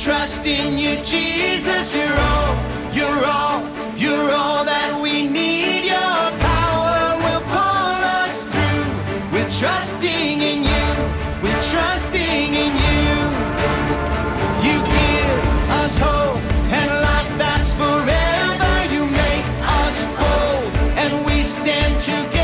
trust in you, Jesus. You're all that we need. Your power will pull us through. We're trusting in you. We're trusting in you. You give us hope and life that's forever. You make us bold and we stand together.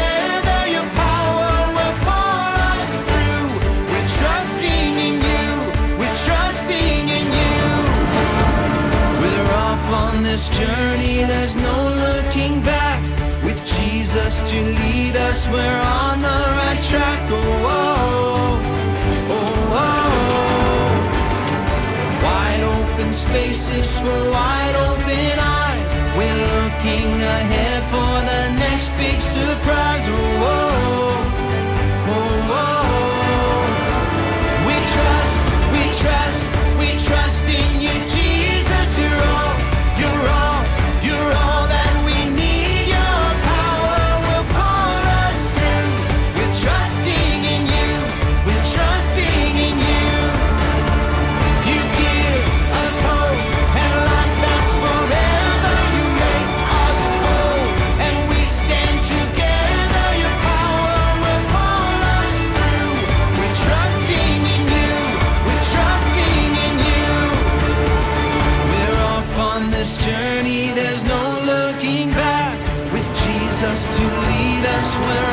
This journey, there's no looking back. With Jesus to lead us, we're on the right track. Oh, oh, oh, oh. Wide open spaces for wide open eyes. We're looking ahead for the next big surprise. Oh, oh, oh, oh. We trust, we trust, we trust in you, Jesus. You're all that we need. Your power will pull us through. We're trusting in you. We're trusting in you. You give us hope and life that's forever. You make us whole and we stand together. Your power will pull us through. We're trusting in you. We're trusting in you. We're off on this journey. Just to lead us where